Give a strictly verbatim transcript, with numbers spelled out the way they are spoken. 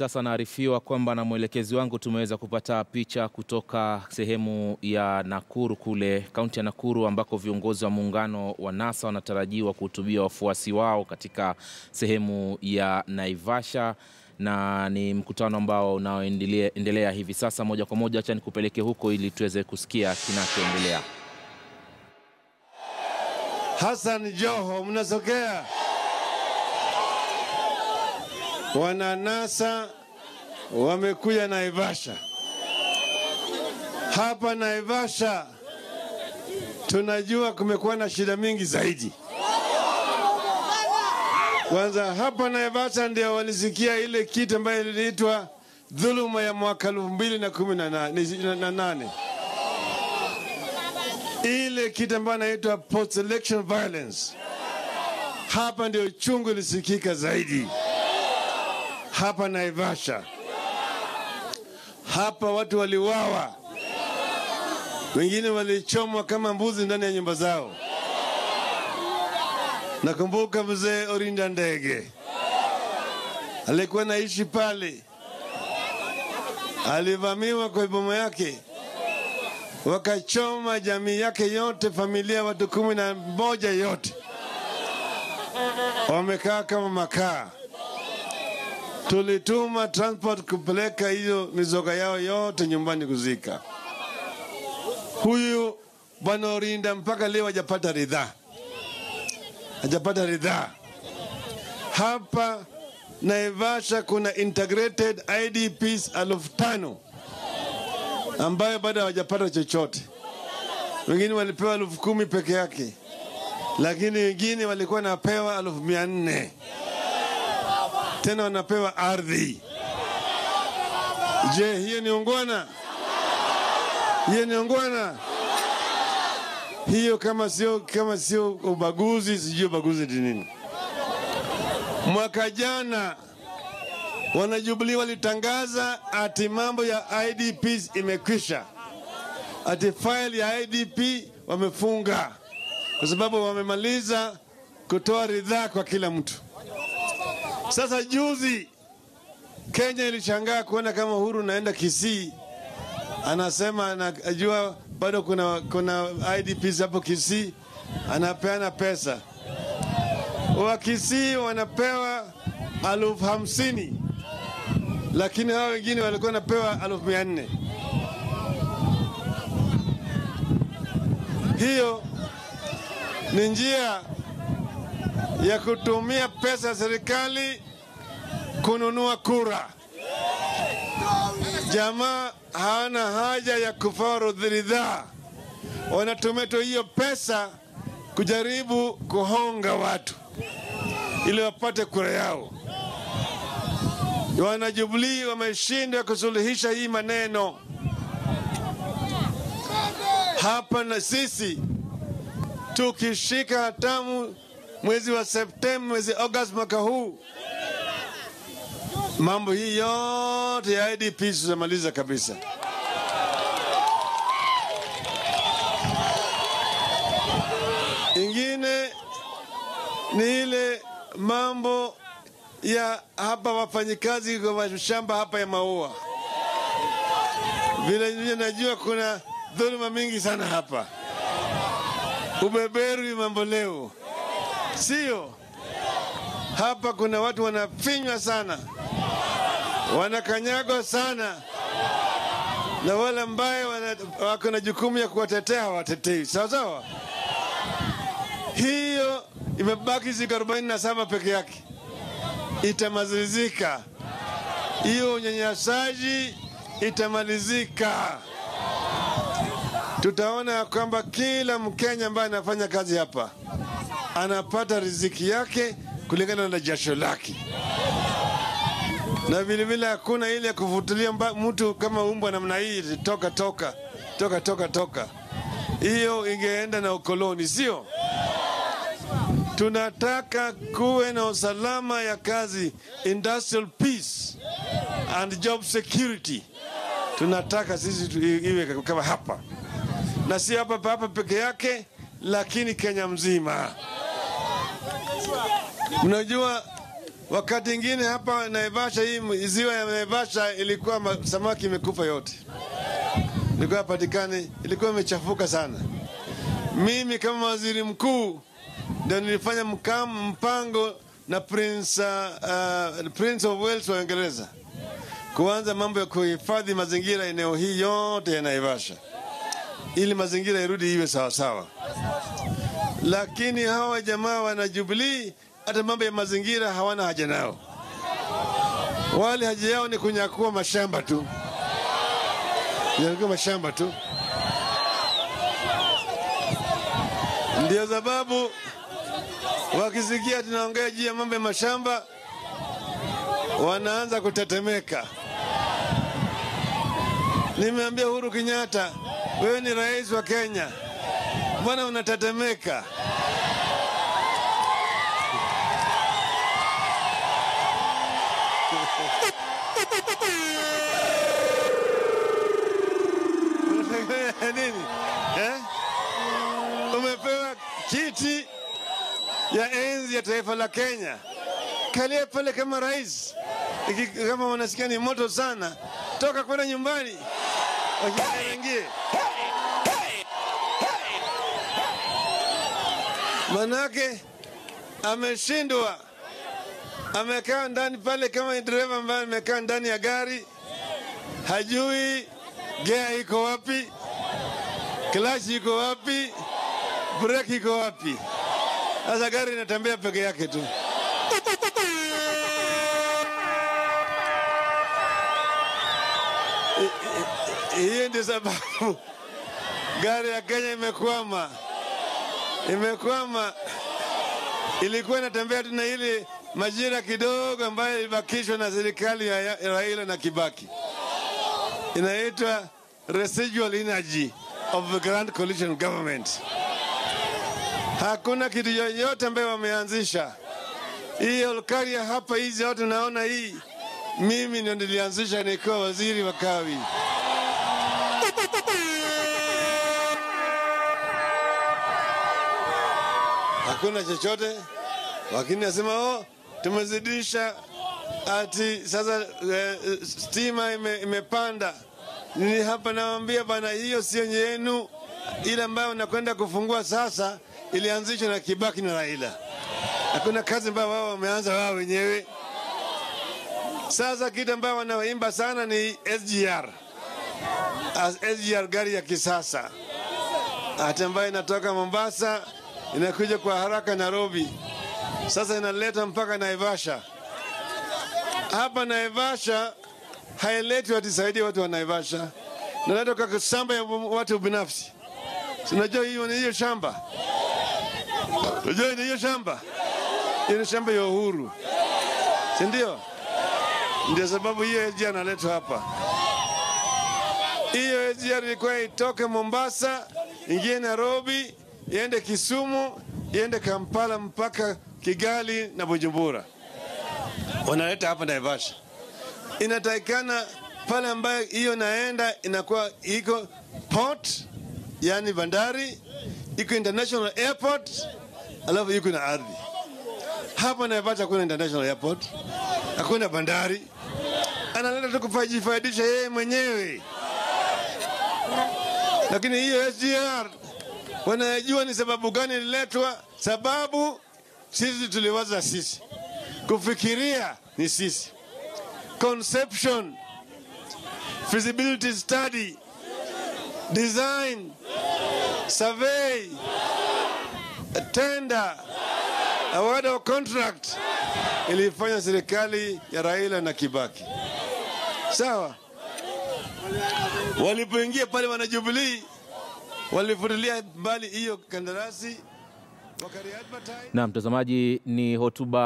Sasa naarifiwa kwamba na mwelekezi wangu tumeweza kupata picha kutoka sehemu ya Nakuru kule, kaunti ya Nakuru, ambako viongozi wa muungano wa NASA wanatarajiwa kuhutubia wafuasi wao katika sehemu ya Naivasha. Na ni mkutano ambao unaoendelea hivi sasa. Moja kwa moja acha nikupeleke huko ili tuweze kusikia kinachoendelea. Hassan Joho, mnasogea. Wana NASA wamekuja Naivasha. Hapa Naivasha tunajua kumekuwa na shida mingi zaidi. Kwanza hapa Naivasha ndio walisikia ile kitu ambayo iliitwa dhuluma ya mwaka elfu mbili kumi na nane. Ile kitu ambayo inaitwa post election violence. Hapa ndio chungu lisikika zaidi. Hapa Naivasha, hapa watu waliuawa, wengine walichomwa kama mbuzi ndani ya nyumba zao. Nakumbuka mzee Orinda Ndege alikuwa naishi pale, alivamiwa kwa bomu yake, wakachoma jamii yake yote, familia watu kumi na moja yote wamekaa kama makaa. Tulituma transport kupeleka hiyo mizoga yao yote nyumbani kuzika. Huyu bwana Orinda mpaka leo hajapata ridhaa. Hajapata ridhaa. Hapa Naivasha kuna integrated I D Ps elfu tano ambayo bado hawajapata chochote. Wengine walipewa elfu kumi peke yake, lakini wengine walikuwa napewa elfu mia nne. Tena wanapewa ardhi. Je, hiyo ni ungwana? Hiyo ni ungwana? Hiyo kama sio kama sio ubaguzi, sio ubaguzi ni nini? Mwaka jana wanajubilee walitangaza ati mambo ya I D Ps imekwisha. Ati file ya I D P wamefunga kwa sababu wamemaliza kutoa ridhaa kwa kila mtu. Sasa juzi Kenya ilishangaa kuona kama Uhuru naenda Kisii, anasema anajua bado kuna kuna I D Ps hapo Kisii, anapeana pesa. Wa Kisii wanapewa elfu hamsini, lakini hao wengine walikuwa wanapewa elfu mia nne. Hiyo ni njia ya kutumia pesa ya serikali kununua kura. Jamaa hana haja ya kufaru ridhaa. Wanatumia hiyo pesa kujaribu kuhonga watu ili wapate kura yao. Wanajubilee wameshindwa kusuluhisha hii maneno. Hapa na sisi tukishika hatamu mwezi wa Septemba, mwezi August mwaka huu, mambo hii yote ya I D P tutamaliza kabisa. Ingine ni ile mambo ya hapa wafanyikazi kwa shamba hapa ya maua. Vile najua kuna dhuluma mingi sana hapa. Ubeberu mambo leo. Sio. Hapa kuna watu wanafinywa sana, wanakanyagwa sana, na wale ambao wako na jukumu ya kuwatetea hawatetei. Sawa sawa. Hiyo imebaki siku arobaini na saba peke yake. Itamalizika. Hiyo unyanyasaji itamalizika. Tutaona kwamba kila Mkenya ambaye anafanya kazi hapa anapata riziki yake kulingana na jasho lake. Na vile vile hakuna ile kuvutilia mtu kama umbo namna hii, toka toka toka toka toka. Hiyo ingeenda na ukoloni, sio? Tunataka kuwe na usalama ya kazi, industrial peace and job security. Tunataka sisi iwe kama hapa. Na si hapa hapa peke yake, lakini Kenya mzima. Mnajua Wakati ingine hapa Naivasha, hii ziwa ya Naivasha ilikuwa samaki imekufa yote. Ilikuwa patikani, ilikuwa imechafuka sana. Mimi kama waziri mkuu ndio nilifanya mkam, mpango na Prince, uh, Prince of Wales wa Uingereza kuanza mambo ya kuhifadhi mazingira eneo hii yote ya Naivasha ili mazingira irudi iwe sawa sawa. Lakini hawa jamaa wana Jubilee hata mambo ya mazingira hawana haja nao. Wale haja yao ni kunyakua mashamba tu. Kunyakua mashamba tu. Ndio sababu wakisikia tunaongea juu ya mambo ya mashamba wanaanza kutetemeka. Nimeambia Uhuru Kenyatta, wewe ni rais wa Kenya. Mbona unatetemeka? Nini? Eh? Umepewa kiti ya enzi ya taifa la Kenya. Kalia pale kama rais. Kama unasikia ni moto sana, toka kwenda nyumbani. Wakiingie. Manake ameshindwa, amekaa ndani pale kama dereva ambaye amekaa ndani ya gari, hajui gear iko wapi, clutch iko wapi, brake iko wapi. Sasa gari inatembea peke yake tu. Hii ndio sababu gari ya Kenya imekwama. Imekwama, ilikuwa inatembea tu na ile majira kidogo ambayo ilibakishwa na serikali ya Raila na Kibaki. Inaitwa residual energy of the Grand Coalition Government. Hakuna kitu yoyote ambayo wameanzisha. Hii Olkaria hapa hizi watu naona hii, mimi ndio nilianzisha nikiwa waziri wa kawi. Hakuna chochote, lakini nasema oh, tumezidisha ati sasa e, stima ime, imepanda. Ni hapa naambia bana, hiyo sio yenu. Ile ambayo nakwenda kufungua sasa ilianzishwa na Kibaki na Raila. Hakuna kazi ambayo wao wameanza wao wenyewe. Sasa kitu ambayo wanaoimba sana ni S G R. As S G R gari ya kisasa. Hata ambayo inatoka Mombasa inakuja kwa haraka Nairobi. Sasa inaleta mpaka Naivasha. Hapa Naivasha haileti watisaidie watu wa Naivasha. Naleta kwa shamba ya watu binafsi. Unajua hiyo ni hiyo shamba. Unajua ni hiyo shamba. Hiyo shamba ya Uhuru. Si ndio? Ndio sababu hiyo S G R analetwa hapa. Hiyo S G R ilikuwa itoke Mombasa, ingie Nairobi, iende Kisumu, iende Kampala mpaka Kigali na Bujumbura. Wanaleta hapa Naivasha. Inatakikana pale ambayo hiyo naenda inakuwa iko port, yani bandari, iko international airport, alafu iko na ardhi. Hapa Naivasha kuna international airport, hakuna bandari. Analeta tu kujifaidisha yeye mwenyewe. Lakini hiyo S G R wanajua ni sababu gani ililetwa. Sababu sisi tuliwaza sisi, kufikiria ni sisi. Conception, feasibility study, design, survey, tender, award of contract ilifanya serikali ya Raila na Kibaki. Sawa, walipoingia pale wanajubilii walifutilia mbali hiyo kandarasi. Na mtazamaji, ni hotuba